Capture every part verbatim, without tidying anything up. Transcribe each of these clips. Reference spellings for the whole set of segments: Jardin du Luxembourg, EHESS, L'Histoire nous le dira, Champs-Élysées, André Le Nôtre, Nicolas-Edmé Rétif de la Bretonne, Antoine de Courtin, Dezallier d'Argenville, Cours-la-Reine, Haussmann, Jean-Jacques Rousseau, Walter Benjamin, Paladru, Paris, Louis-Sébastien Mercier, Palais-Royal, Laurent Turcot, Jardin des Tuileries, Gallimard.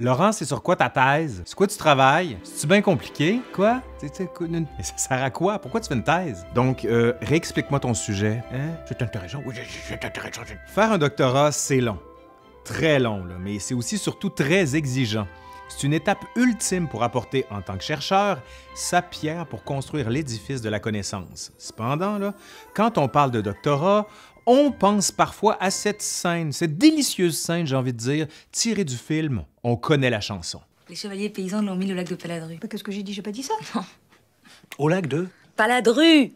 Laurent, c'est sur quoi ta thèse? C'est quoi tu travailles? C'est-tu bien compliqué? Quoi? Mais ça sert à quoi? Pourquoi tu fais une thèse? Donc, euh, réexplique-moi ton sujet. Hein? C'est intéressant. Oui, c'est intéressant. Faire un doctorat, c'est long. Très long, là, mais c'est aussi surtout très exigeant. C'est une étape ultime pour apporter, en tant que chercheur, sa pierre pour construire l'édifice de la connaissance. Cependant, là, quand on parle de doctorat, on pense parfois à cette scène, cette délicieuse scène, j'ai envie de dire, tirée du film « On connaît la chanson ». Les chevaliers paysans l'ont mis le lac de Paladru. Bah, qu'est-ce que j'ai dit? J'ai pas dit ça. Non. Au lac de Paladru.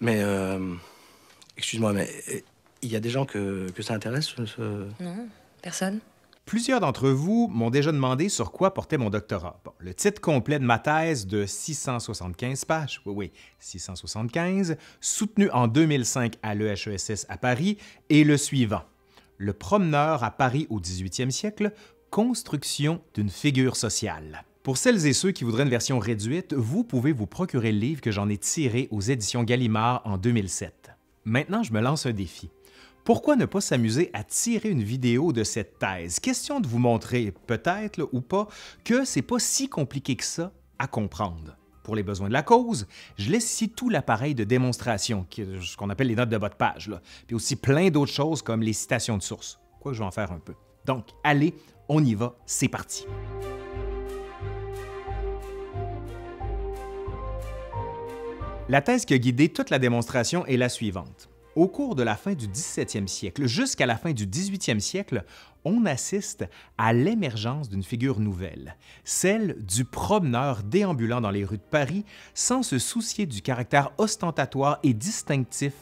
Mais, euh, excuse-moi, mais il y a des gens que, que ça intéresse ce... Non, personne. Plusieurs d'entre vous m'ont déjà demandé sur quoi portait mon doctorat. Bon, le titre complet de ma thèse de six cent soixante-quinze pages, oui, oui, six cent soixante-quinze, soutenu en deux mille cinq à l'E H E S S à Paris, est le suivant. Le promeneur à Paris au dix-huitième siècle, construction d'une figure sociale. Pour celles et ceux qui voudraient une version réduite, vous pouvez vous procurer le livre que j'en ai tiré aux éditions Gallimard en deux mille sept. Maintenant, je me lance un défi. Pourquoi ne pas s'amuser à tirer une vidéo de cette thèse? Question de vous montrer, peut-être ou pas, que c'est pas si compliqué que ça à comprendre. Pour les besoins de la cause, je laisse ici tout l'appareil de démonstration, ce qu'on appelle les notes de bas de page, là, puis aussi plein d'autres choses comme les citations de sources. Quoique je vais en faire un peu. Donc, allez, on y va, c'est parti! La thèse qui a guidé toute la démonstration est la suivante. Au cours de la fin du dix-septième siècle jusqu'à la fin du dix-huitième siècle, on assiste à l'émergence d'une figure nouvelle, celle du promeneur déambulant dans les rues de Paris sans se soucier du caractère ostentatoire et distinctif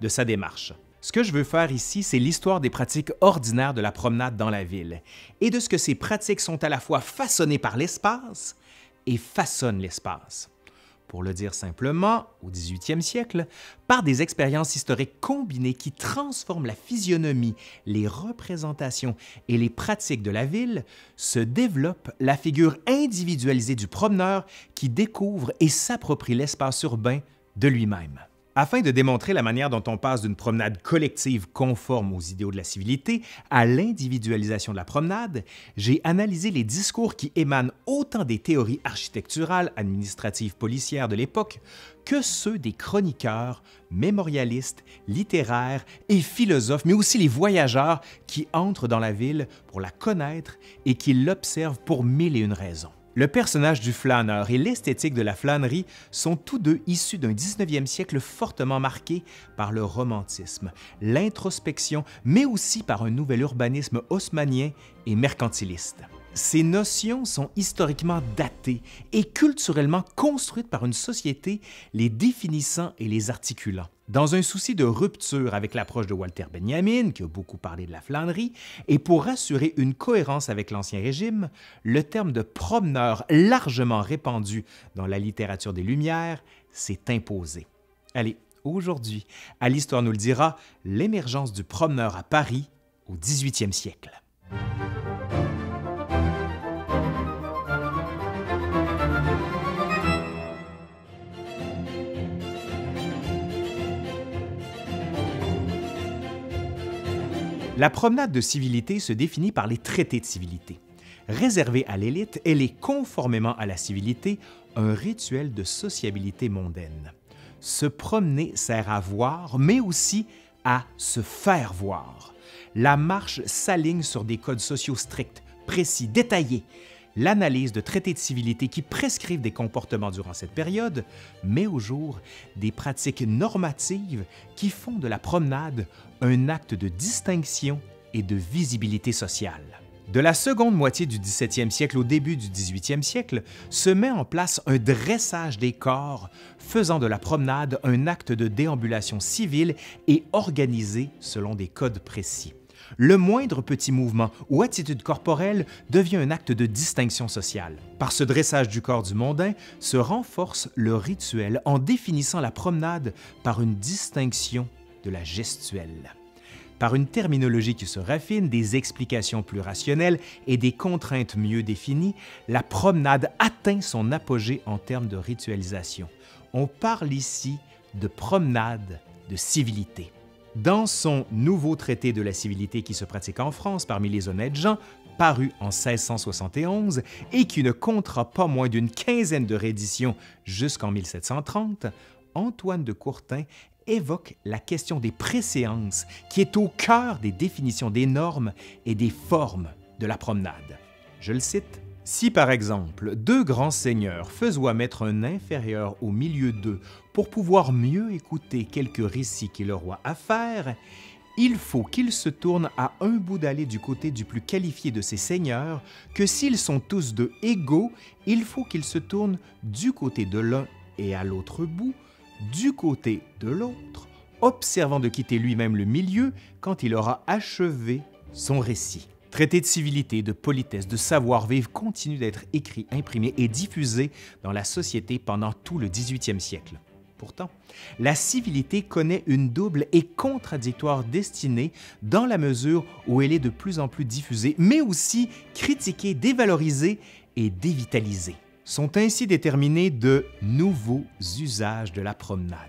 de sa démarche. Ce que je veux faire ici, c'est l'histoire des pratiques ordinaires de la promenade dans la ville et de ce que ces pratiques sont à la fois façonnées par l'espace et façonnent l'espace. Pour le dire simplement, au dix-huitième siècle, par des expériences historiques combinées qui transforment la physionomie, les représentations et les pratiques de la ville, se développe la figure individualisée du promeneur qui découvre et s'approprie l'espace urbain de lui-même. Afin de démontrer la manière dont on passe d'une promenade collective conforme aux idéaux de la civilité à l'individualisation de la promenade, j'ai analysé les discours qui émanent autant des théories architecturales, administratives, policières de l'époque que ceux des chroniqueurs, mémorialistes, littéraires et philosophes, mais aussi les voyageurs qui entrent dans la ville pour la connaître et qui l'observent pour mille et une raisons. Le personnage du flâneur et l'esthétique de la flânerie sont tous deux issus d'un dix-neuvième siècle fortement marqué par le romantisme, l'introspection, mais aussi par un nouvel urbanisme haussmannien et mercantiliste. Ces notions sont historiquement datées et culturellement construites par une société les définissant et les articulant. Dans un souci de rupture avec l'approche de Walter Benjamin, qui a beaucoup parlé de la flânerie, et pour assurer une cohérence avec l'Ancien Régime, le terme de promeneur largement répandu dans la littérature des Lumières s'est imposé. Allez, aujourd'hui, à l'Histoire nous le dira, l'émergence du promeneur à Paris au dix-huitième siècle. La promenade de civilité se définit par les traités de civilité. Réservée à l'élite, elle est, conformément à la civilité, un rituel de sociabilité mondaine. Se promener sert à voir, mais aussi à se faire voir. La marche s'aligne sur des codes sociaux stricts, précis, détaillés. L'analyse de traités de civilité qui prescrivent des comportements durant cette période met au jour des pratiques normatives qui font de la promenade un acte de distinction et de visibilité sociale. De la seconde moitié du dix-septième siècle au début du dix-huitième siècle se met en place un dressage des corps faisant de la promenade un acte de déambulation civile et organisé selon des codes précis. Le moindre petit mouvement ou attitude corporelle devient un acte de distinction sociale. Par ce dressage du corps du mondain se renforce le rituel en définissant la promenade par une distinction de la gestuelle. Par une terminologie qui se raffine, des explications plus rationnelles et des contraintes mieux définies, la promenade atteint son apogée en termes de ritualisation. On parle ici de promenade de civilité. Dans son nouveau traité de la civilité qui se pratique en France parmi les honnêtes gens, paru en seize cent soixante et onze et qui ne comptera pas moins d'une quinzaine de rééditions jusqu'en mille sept cent trente, Antoine de Courtin évoque la question des préséances qui est au cœur des définitions des normes et des formes de la promenade. Je le cite. « Si, par exemple, deux grands seigneurs faisoient mettre un inférieur au milieu d'eux pour pouvoir mieux écouter quelques récits qu'il leur a à faire, il faut qu'ils se tournent à un bout d'allée du côté du plus qualifié de ces seigneurs, que s'ils sont tous deux égaux, il faut qu'ils se tournent du côté de l'un et à l'autre bout, du côté de l'autre, observant de quitter lui-même le milieu quand il aura achevé son récit. » Traité de civilité, de politesse, de savoir-vivre continue d'être écrit, imprimé et diffusé dans la société pendant tout le dix-huitième siècle. Pourtant, la civilité connaît une double et contradictoire destinée dans la mesure où elle est de plus en plus diffusée, mais aussi critiquée, dévalorisée et dévitalisée. Sont ainsi déterminés de nouveaux usages de la promenade.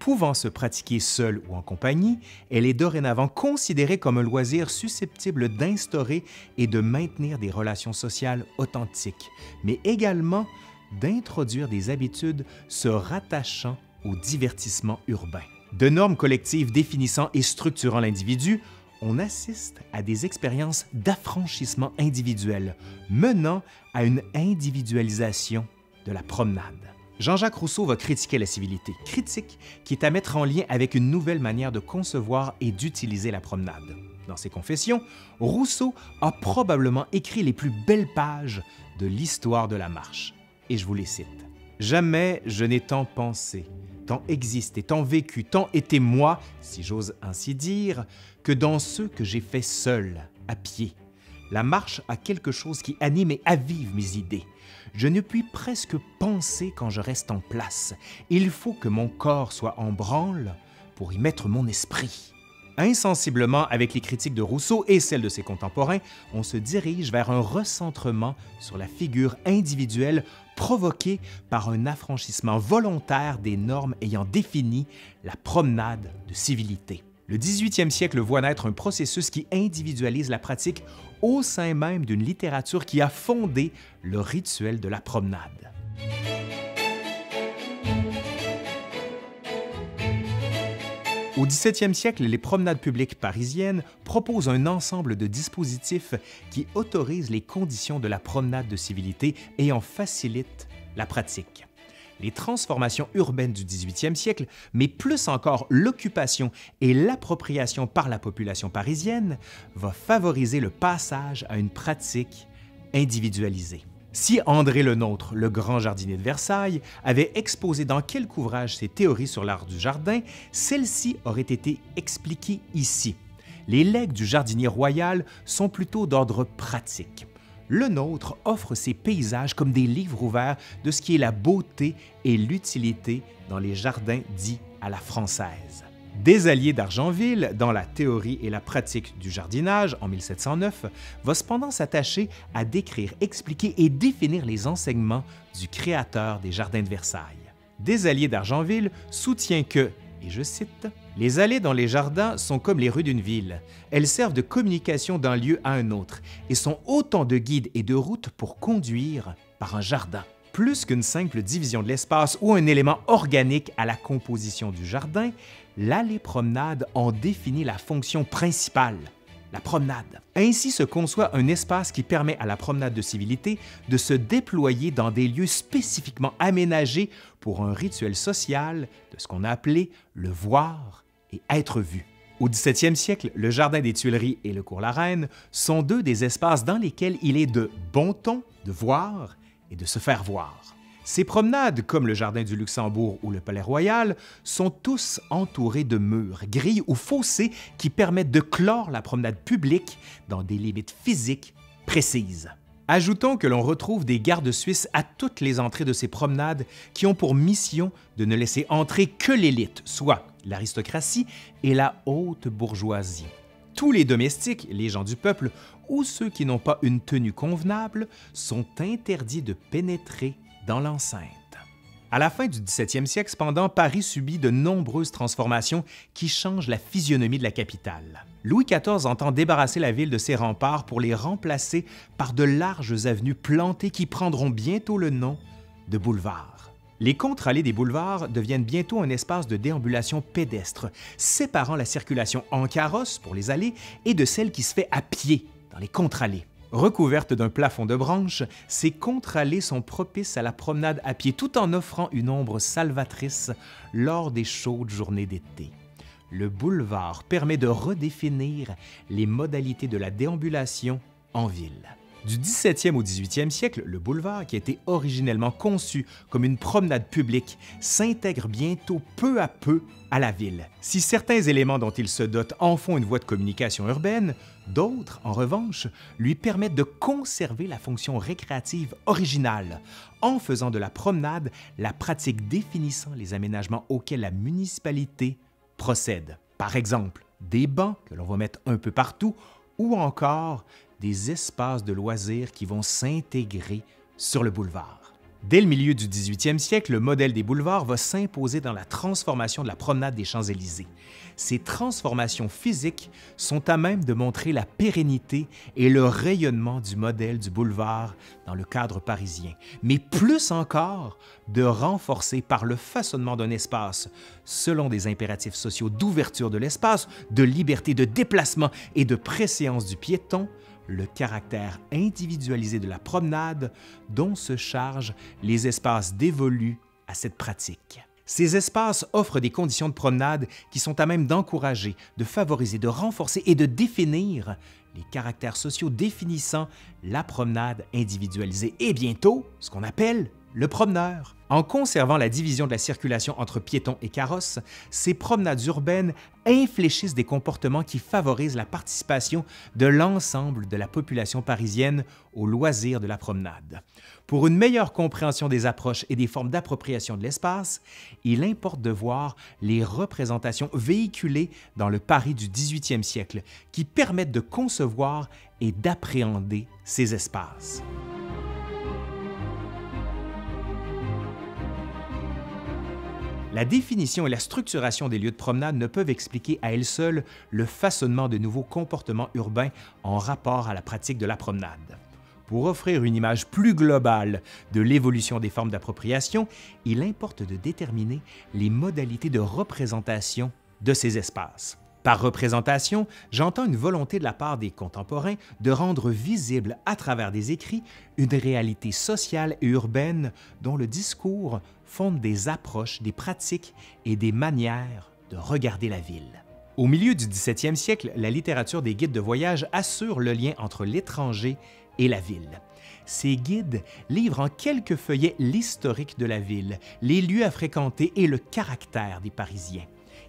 Pouvant se pratiquer seule ou en compagnie, elle est dorénavant considérée comme un loisir susceptible d'instaurer et de maintenir des relations sociales authentiques, mais également d'introduire des habitudes se rattachant au divertissement urbain. De normes collectives définissant et structurant l'individu, on assiste à des expériences d'affranchissement individuel, menant à une individualisation de la promenade. Jean-Jacques Rousseau va critiquer la civilité, critique qui est à mettre en lien avec une nouvelle manière de concevoir et d'utiliser la promenade. Dans ses Confessions, Rousseau a probablement écrit les plus belles pages de l'histoire de la marche. Et je vous les cite. « Jamais je n'ai tant pensé, tant existé, tant vécu, tant été moi, si j'ose ainsi dire, que dans ceux que j'ai fait seul, à pied. La marche a quelque chose qui anime et avive mes idées. Je ne puis presque penser quand je reste en place. Il faut que mon corps soit en branle pour y mettre mon esprit. » Insensiblement, avec les critiques de Rousseau et celles de ses contemporains, on se dirige vers un recentrement sur la figure individuelle provoquée par un affranchissement volontaire des normes ayant défini la promenade de civilité. Le dix-huitième siècle voit naître un processus qui individualise la pratique au sein même d'une littérature qui a fondé le rituel de la promenade. Au dix-septième siècle, les promenades publiques parisiennes proposent un ensemble de dispositifs qui autorisent les conditions de la promenade de civilité et en facilitent la pratique. Les transformations urbaines du dix-huitième siècle, mais plus encore l'occupation et l'appropriation par la population parisienne, va favoriser le passage à une pratique individualisée. Si André Le Nôtre, le grand jardinier de Versailles, avait exposé dans quelque ouvrage ses théories sur l'art du jardin, celles-ci auraient été expliquées ici. Les legs du jardinier royal sont plutôt d'ordre pratique. Le Nôtre offre ses paysages comme des livres ouverts de ce qui est la beauté et l'utilité dans les jardins dits à la française. Dezallier d'Argenville, dans la théorie et la pratique du jardinage en mille sept cent neuf, va cependant s'attacher à décrire, expliquer et définir les enseignements du créateur des jardins de Versailles. Dezallier d'Argenville soutient que, et je cite, « Les allées dans les jardins sont comme les rues d'une ville. Elles servent de communication d'un lieu à un autre et sont autant de guides et de routes pour conduire par un jardin. Plus qu'une simple division de l'espace ou un élément organique à la composition du jardin, l'allée-promenade en définit la fonction principale, la promenade. Ainsi se conçoit un espace qui permet à la promenade de civilité de se déployer dans des lieux spécifiquement aménagés pour un rituel social de ce qu'on a appelé le voir et être vu. Au dix-septième siècle, le Jardin des Tuileries et le Cours-la-Reine sont deux des espaces dans lesquels il est de bon ton de voir et de se faire voir. Ces promenades, comme le Jardin du Luxembourg ou le Palais-Royal, sont tous entourés de murs, grilles ou fossés qui permettent de clore la promenade publique dans des limites physiques précises. Ajoutons que l'on retrouve des gardes suisses à toutes les entrées de ces promenades qui ont pour mission de ne laisser entrer que l'élite, soit l'aristocratie et la haute bourgeoisie. Tous les domestiques, les gens du peuple ou ceux qui n'ont pas une tenue convenable sont interdits de pénétrer dans l'enceinte. À la fin du dix-septième siècle, cependant, Paris subit de nombreuses transformations qui changent la physionomie de la capitale. Louis quatorze entend débarrasser la ville de ses remparts pour les remplacer par de larges avenues plantées qui prendront bientôt le nom de boulevards. Les contre-allées des boulevards deviennent bientôt un espace de déambulation pédestre, séparant la circulation en carrosse pour les allées et de celle qui se fait à pied dans les contre-allées. Recouvertes d'un plafond de branches, ces contre-allées sont propices à la promenade à pied tout en offrant une ombre salvatrice lors des chaudes journées d'été. Le boulevard permet de redéfinir les modalités de la déambulation en ville. Du dix-septième au dix-huitième siècle, le boulevard, qui a été originellement conçu comme une promenade publique, s'intègre bientôt peu à peu à la ville. Si certains éléments dont il se dote en font une voie de communication urbaine, d'autres, en revanche, lui permettent de conserver la fonction récréative originale, en faisant de la promenade la pratique définissant les aménagements auxquels la municipalité procède. Par exemple, des bancs que l'on va mettre un peu partout ou encore des espaces de loisirs qui vont s'intégrer sur le boulevard. Dès le milieu du dix-huitième siècle, le modèle des boulevards va s'imposer dans la transformation de la promenade des Champs-Élysées. Ces transformations physiques sont à même de montrer la pérennité et le rayonnement du modèle du boulevard dans le cadre parisien, mais plus encore de renforcer par le façonnement d'un espace selon des impératifs sociaux d'ouverture de l'espace, de liberté de déplacement et de préséance du piéton, le caractère individualisé de la promenade dont se chargent les espaces dévolus à cette pratique. Ces espaces offrent des conditions de promenade qui sont à même d'encourager, de favoriser, de renforcer et de définir les caractères sociaux définissant la promenade individualisée et bientôt ce qu'on appelle le promeneur. En conservant la division de la circulation entre piétons et carrosses, ces promenades urbaines infléchissent des comportements qui favorisent la participation de l'ensemble de la population parisienne au loisir de la promenade. Pour une meilleure compréhension des approches et des formes d'appropriation de l'espace, il importe de voir les représentations véhiculées dans le Paris du dix-huitième siècle qui permettent de concevoir et d'appréhender ces espaces. La définition et la structuration des lieux de promenade ne peuvent expliquer à elles seules le façonnement de nouveaux comportements urbains en rapport à la pratique de la promenade. Pour offrir une image plus globale de l'évolution des formes d'appropriation, il importe de déterminer les modalités de représentation de ces espaces. Par représentation, j'entends une volonté de la part des contemporains de rendre visible à travers des écrits une réalité sociale et urbaine dont le discours fonde des approches, des pratiques et des manières de regarder la ville. Au milieu du dix-septième siècle, la littérature des guides de voyage assure le lien entre l'étranger et la ville. Ces guides livrent en quelques feuillets l'historique de la ville, les lieux à fréquenter et le caractère des Parisiens.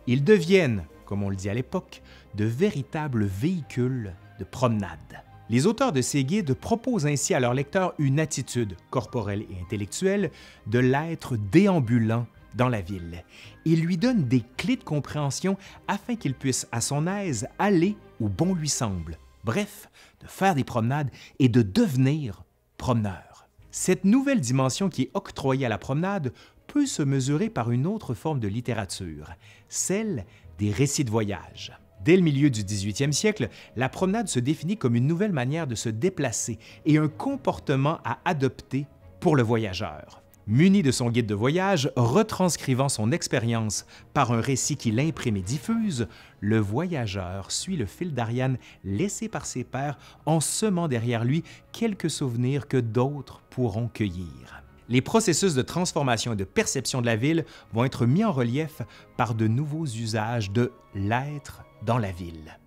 Ils deviennent, comme on le dit à l'époque, de véritables véhicules de promenade. Les auteurs de ces guides proposent ainsi à leurs lecteurs une attitude corporelle et intellectuelle de l'être déambulant dans la ville. Ils lui donnent des clés de compréhension afin qu'il puisse à son aise aller où bon lui semble, bref, de faire des promenades et de devenir promeneur. Cette nouvelle dimension qui est octroyée à la promenade peut se mesurer par une autre forme de littérature, celle des récits de voyage. Dès le milieu du dix-huitième siècle, la promenade se définit comme une nouvelle manière de se déplacer et un comportement à adopter pour le voyageur. Muni de son guide de voyage, retranscrivant son expérience par un récit qui l'imprime et diffuse, le voyageur suit le fil d'Ariane laissé par ses pairs en semant derrière lui quelques souvenirs que d'autres pourront cueillir. Les processus de transformation et de perception de la ville vont être mis en relief par de nouveaux usages de l'être dans la ville.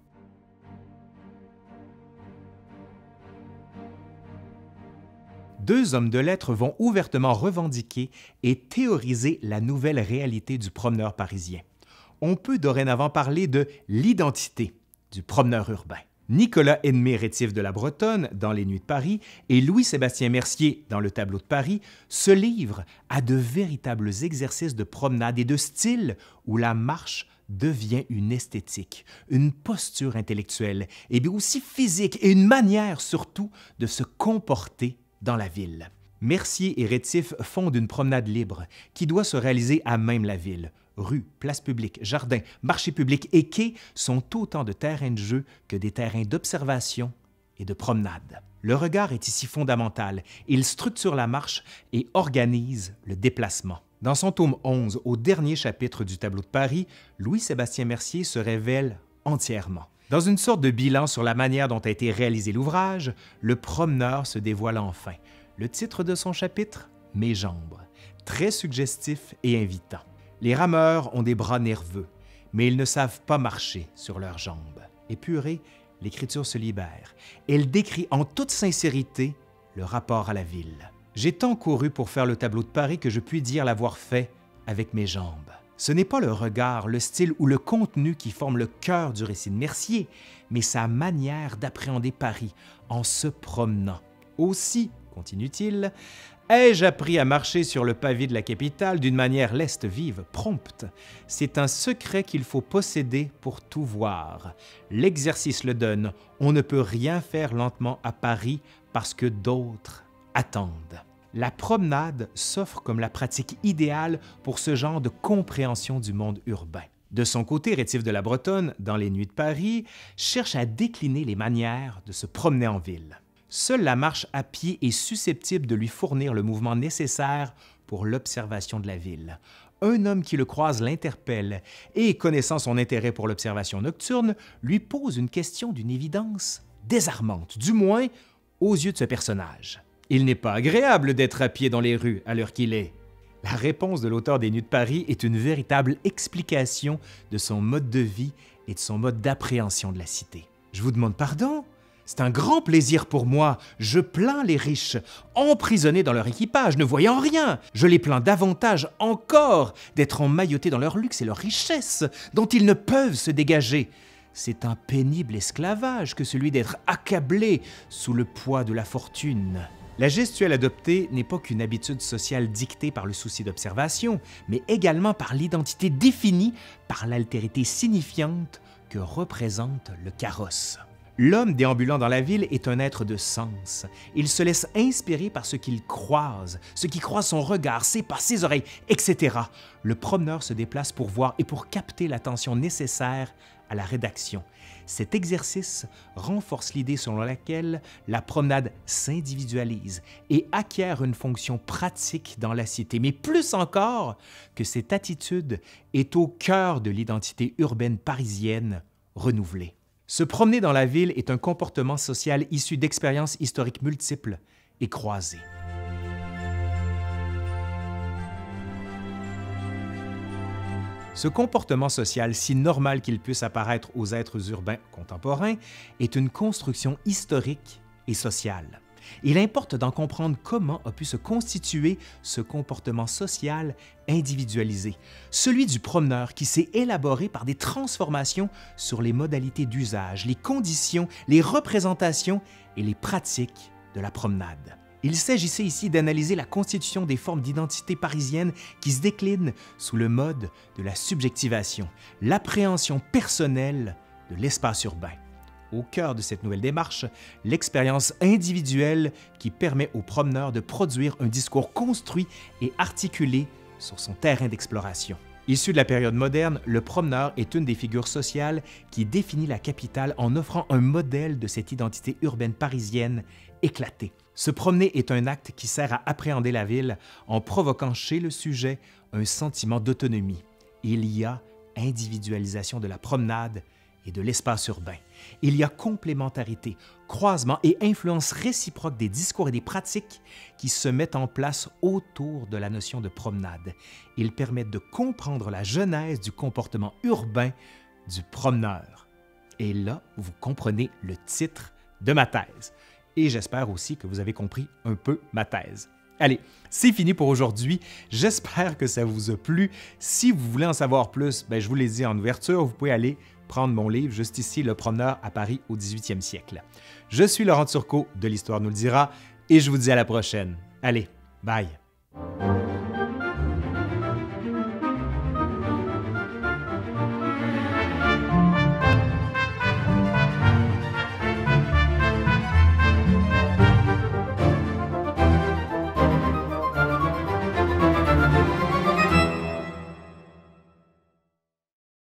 Deux hommes de lettres vont ouvertement revendiquer et théoriser la nouvelle réalité du promeneur parisien. On peut dorénavant parler de l'identité du promeneur urbain. Nicolas-Edmé Rétif de la Bretonne, dans Les Nuits de Paris, et Louis-Sébastien Mercier, dans Le Tableau de Paris, se livrent à de véritables exercices de promenade et de style où la marche devient une esthétique, une posture intellectuelle, et bien aussi physique, et une manière surtout de se comporter dans la ville. Mercier et Rétif fondent une promenade libre qui doit se réaliser à même la ville, rues, places publiques, jardins, marchés publics et quais sont autant de terrains de jeu que des terrains d'observation et de promenade. Le regard est ici fondamental, il structure la marche et organise le déplacement. Dans son tome onze, au dernier chapitre du tableau de Paris, Louis-Sébastien Mercier se révèle entièrement. Dans une sorte de bilan sur la manière dont a été réalisé l'ouvrage, le promeneur se dévoile enfin. Le titre de son chapitre, « Mes jambes », très suggestif et invitant. Les rameurs ont des bras nerveux, mais ils ne savent pas marcher sur leurs jambes. Épurée, l'écriture se libère. Elle décrit en toute sincérité le rapport à la ville. J'ai tant couru pour faire le tableau de Paris que je puis dire l'avoir fait avec mes jambes. Ce n'est pas le regard, le style ou le contenu qui forment le cœur du récit de Mercier, mais sa manière d'appréhender Paris en se promenant. Aussi, continue-t-il, « ai-je appris à marcher sur le pavé de la capitale d'une manière leste, vive, prompte. C'est un secret qu'il faut posséder pour tout voir. L'exercice le donne, on ne peut rien faire lentement à Paris parce que d'autres attendent. » La promenade s'offre comme la pratique idéale pour ce genre de compréhension du monde urbain. De son côté, Rétif de la Bretonne, dans Les Nuits de Paris, cherche à décliner les manières de se promener en ville. Seule la marche à pied est susceptible de lui fournir le mouvement nécessaire pour l'observation de la ville. Un homme qui le croise l'interpelle et, connaissant son intérêt pour l'observation nocturne, lui pose une question d'une évidence désarmante, du moins aux yeux de ce personnage. Il n'est pas agréable d'être à pied dans les rues à l'heure qu'il est. La réponse de l'auteur des Nuits de Paris est une véritable explication de son mode de vie et de son mode d'appréhension de la cité. Je vous demande pardon? C'est un grand plaisir pour moi. Je plains les riches, emprisonnés dans leur équipage, ne voyant rien. Je les plains davantage encore d'être emmaillotés dans leur luxe et leur richesse, dont ils ne peuvent se dégager. C'est un pénible esclavage que celui d'être accablé sous le poids de la fortune. La gestuelle adoptée n'est pas qu'une habitude sociale dictée par le souci d'observation, mais également par l'identité définie par l'altérité signifiante que représente le carrosse. L'homme déambulant dans la ville est un être de sens. Il se laisse inspirer par ce qu'il croise, ce qui croise son regard, ses pas, ses oreilles, et cetera. Le promeneur se déplace pour voir et pour capter l'attention nécessaire à la rédaction. Cet exercice renforce l'idée selon laquelle la promenade s'individualise et acquiert une fonction pratique dans la cité, mais plus encore que cette attitude est au cœur de l'identité urbaine parisienne renouvelée. Se promener dans la ville est un comportement social issu d'expériences historiques multiples et croisées. Ce comportement social, si normal qu'il puisse apparaître aux êtres urbains contemporains, est une construction historique et sociale. Il importe d'en comprendre comment a pu se constituer ce comportement social individualisé, celui du promeneur qui s'est élaboré par des transformations sur les modalités d'usage, les conditions, les représentations et les pratiques de la promenade. Il s'agissait ici d'analyser la constitution des formes d'identité parisienne qui se déclinent sous le mode de la subjectivation, l'appréhension personnelle de l'espace urbain. Au cœur de cette nouvelle démarche, l'expérience individuelle qui permet aux promeneurs de produire un discours construit et articulé sur son terrain d'exploration. Issu de la période moderne, le promeneur est une des figures sociales qui définit la capitale en offrant un modèle de cette identité urbaine parisienne éclatée. Se promener est un acte qui sert à appréhender la ville en provoquant chez le sujet un sentiment d'autonomie. Il y a individualisation de la promenade et de l'espace urbain. Il y a complémentarité, croisement et influence réciproque des discours et des pratiques qui se mettent en place autour de la notion de promenade. Ils permettent de comprendre la genèse du comportement urbain du promeneur. Et là, vous comprenez le titre de ma thèse. Et j'espère aussi que vous avez compris un peu ma thèse. Allez, c'est fini pour aujourd'hui. J'espère que ça vous a plu. Si vous voulez en savoir plus, bien, je vous l'ai dit en ouverture, vous pouvez aller prendre mon livre juste ici, Le promeneur à Paris au dix-huitième siècle. Je suis Laurent Turcot de L'Histoire nous le dira et je vous dis à la prochaine. Allez, bye!